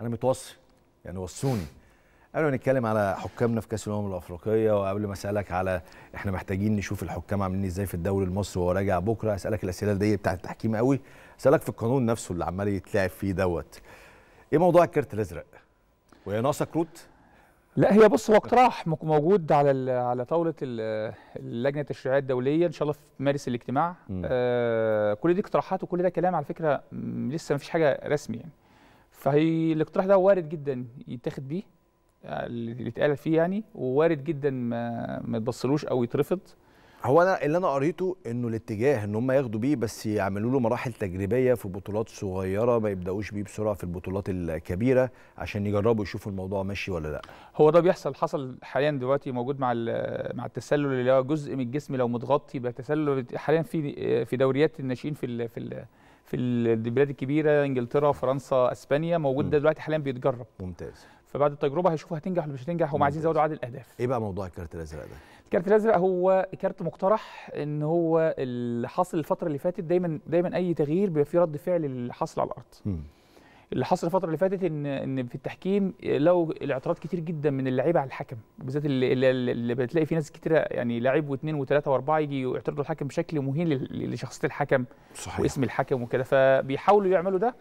انا متوصي يعني، وصوني. قبل ما نتكلم على حكامنا في كاس الامم الافريقيه، وقبل ما اسالك على احنا محتاجين نشوف الحكام عاملين ازاي في الدوري المصري وهو راجع بكره، اسالك الاسئله دي بتاعت التحكيم قوي، اسالك في القانون نفسه اللي عمال يتلعب فيه دوت. ايه موضوع الكارت الازرق؟ وهي ناقصه كروت؟ لا هي بص، هو اقتراح موجود على طاوله اللجنه التشريعيه الدوليه، ان شاء الله في مارس الاجتماع. كل دي اقتراحات وكل ده كلام على فكره، لسه ما فيش حاجه رسمي يعني. فهي الاقتراح ده وارد جدا يتاخد بيه اللي اتقال فيه يعني، ووارد جدا ما يتبصلوش او يترفض. هو انا اللي انا قريته انه الاتجاه ان هم ياخدوا بيه، بس يعملوا له مراحل تجريبيه في بطولات صغيره، ما يبداوش بيه بسرعه في البطولات الكبيره عشان يجربوا يشوفوا الموضوع ماشي ولا لا. هو ده بيحصل، حصل حاليا دلوقتي موجود مع التسلل، اللي هو جزء من الجسم لو متغطي يبقى تسلل. حاليا في دوريات الناشئين في البلاد الكبيره، انجلترا، فرنسا، اسبانيا، موجود ده دلوقتي حاليا بيتجرب. ممتاز. فبعد التجربه هيشوفوا هتنجح ولا مش هتنجح، هم عايزين يزودوا عدد الاهداف. ايه بقى موضوع الكارت الازرق ده؟ الكارت الازرق هو كارت مقترح، ان هو اللي حصل الفتره اللي فاتت. دايما اي تغيير بيبقى فيه رد فعل اللي حصل على الارض. اللي حصل الفتره اللي فاتت ان في التحكيم لو الاعتراض كتير جدا من اللعيبه على الحكم، بالذات اللي بتلاقي في ناس كتيره يعني، لعيب واثنين وثلاثه واربعه يجي يعترضوا الحكم بشكل مهين لشخصيه الحكم. صحيح. واسم الحكم وكده. فبيحاولوا يعملوا ده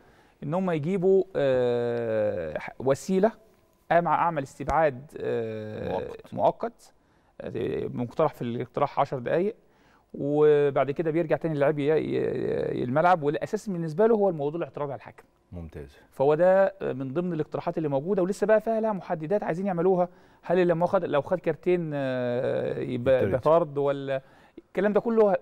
ان هم يجيبوا وسيله مع اعمل استبعاد مؤقت مقترح في الاقتراح 10 دقائق، وبعد كده بيرجع تاني اللاعب الملعب، والاساس بالنسبه له هو الموضوع الاعتراض على الحكم. ممتاز. فهو ده من ضمن الاقتراحات اللي موجوده، ولسه بقى فيها لها محددات عايزين يعملوها. هل لو خد كارتين يبقى طرد، ولا الكلام ده كله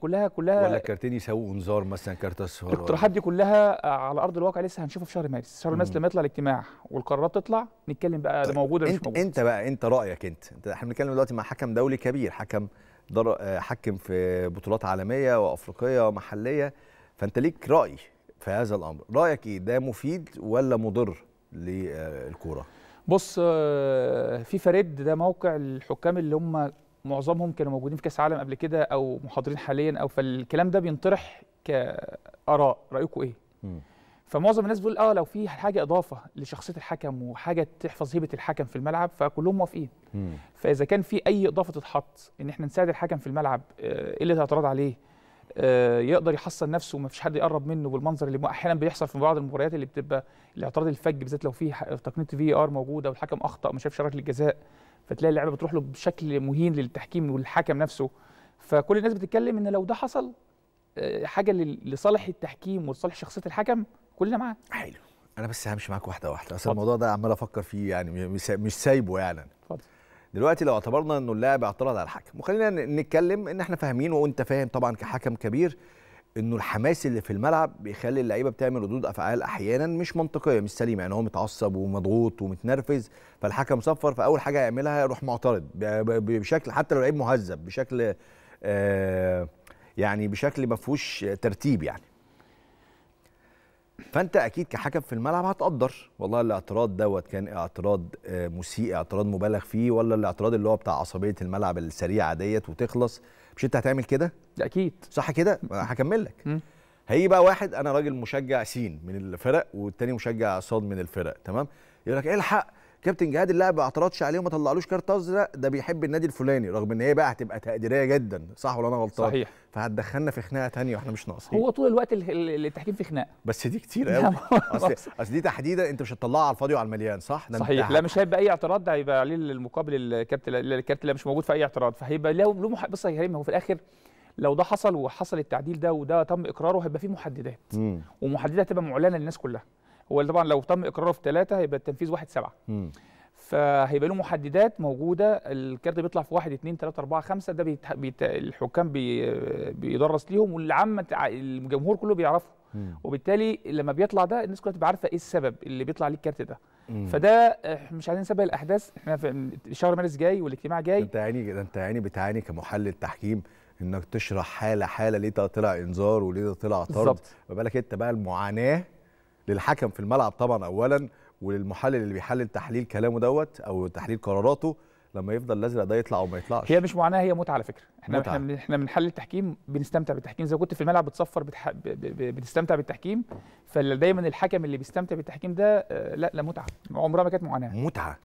كلها ولا كارتين يسووا انذار مثلا، كارت اصفر؟ الاقتراحات دي كلها على ارض الواقع لسه هنشوفها في شهر مارس. شهر مارس لما يطلع الاجتماع والقرارات تطلع، نتكلم بقى. طيب. ده موجود ولا مش موجود؟ انت رايك، احنا بنتكلم دلوقتي مع حكم دولي كبير، حكم في بطولات عالميه وافريقيه ومحليه، فانت ليك راي في هذا الامر، رايك ايه؟ ده مفيد ولا مضر للكوره؟ بص، في فريد ده موقع الحكام اللي هم معظمهم كانوا موجودين في كاس العالم قبل كده او محاضرين حاليا، او فالكلام ده بينطرح كاراء، رايكم ايه؟ فمعظم الناس بتقول لو في حاجه اضافه لشخصيه الحكم وحاجه تحفظ هيبه الحكم في الملعب، فكلهم موافقين. فاذا كان في اي اضافه تتحط ان احنا نساعد الحكم في الملعب، قله اعتراض عليه، يقدر يحصن نفسه وما فيش حد يقرب منه بالمنظر اللي احيانا بيحصل في بعض المباريات، اللي بتبقى الاعتراض الفج، بالذات لو في تقنيه VAR موجوده والحكم اخطا ما شافش ركله الجزاء، فتلاقي اللعبه بتروح له بشكل مهين للتحكيم والحكم نفسه. فكل الناس بتتكلم ان لو ده حصل حاجه لصالح التحكيم ولصالح شخصيه الحكم، كلنا معاه. حلو، انا بس همشي معاك واحده واحده، اصل الموضوع ده عمال افكر فيه يعني، مش سايبه يعني. اتفضل. دلوقتي لو اعتبرنا انه اللاعب اعترض على الحكم، وخلينا نتكلم ان احنا فاهمين وانت فاهم طبعا كحكم كبير انه الحماس اللي في الملعب بيخلي اللعيبه بتعمل ردود افعال احيانا مش منطقيه، مش سليمه يعني. هو متعصب ومضغوط ومتنرفز، فالحكم صفر، فاول حاجه يعملها يروح معترض بشكل، حتى لو لعيب مهذب، بشكل يعني بشكل ما فيهوش ترتيب يعني. فانت اكيد كحكم في الملعب هتقدر والله الاعتراض دوت كان اعتراض مسيء، اعتراض مبالغ فيه، ولا الاعتراض اللي هو بتاع عصبيه الملعب السريعه ديت وتخلص. مش انت هتعمل كده؟ اكيد. صح كده؟ هكمل لك. هيجي بقى واحد، انا راجل مشجع س من الفرق والتاني مشجع ص من الفرق، تمام؟ يقول لك ايه الحق كابتن جهاد، اللاعب ما اعترضش عليه وما طلعلوش كارت ازرق، ده بيحب النادي الفلاني، رغم ان هي بقى هتبقى تقديريه جدا. صح ولا انا غلطان؟ صحيح. فهتدخلنا في خناقه ثانيه واحنا مش ناقصين. هو طول الوقت التحكيم في خناقه، بس دي كتير قوي. اصل دي تحديدا انت مش هتطلعها على الفاضي وعلى المليان. صح. صحيح. لا مش هيبقى اي اعتراض، ده هيبقى عليه المقابل الكابتن اللي مش موجود في اي اعتراض، فهيبقى له بص يا كريم، هو في الاخر لو ده حصل وحصل التعديل ده وده تم اقراره، هيبقى فيه محددات، ومحددات هتبقى معلنه للناس كلها. هو طبعا لو تم اقراره في 3 هيبقى التنفيذ 1/7. فهيبقى له محددات موجوده، الكارت بيطلع في 1 2 3 4 5، ده الحكام بيدرس ليهم، والعامه الجمهور كله بيعرفه. وبالتالي لما بيطلع ده الناس كلها بتبقى عارفه ايه السبب اللي بيطلع عليه الكارت ده. فده مش عايزين نسبق الاحداث، احنا في شهر مارس جاي والاجتماع جاي. انت عيني بتعاني كمحلل تحكيم انك تشرح حاله حاله، ليه ده طلع انذار وليه ده طلع طرد، ما بالك انت بقى المعاناه للحكم في الملعب طبعا اولا، وللمحلل اللي بيحلل تحليل كلامه دوت او تحليل قراراته، لما يفضل الازرق ده يطلع وما يطلعش. هي مش معناها هي متعه على فكره، احنا من حل التحكيم بنستمتع بالتحكيم، زي ما كنت في الملعب بتصفر بتستمتع بالتحكيم، فدايما الحكم اللي بيستمتع بالتحكيم ده لا متعه، عمرها ما كانت معاناه. متعه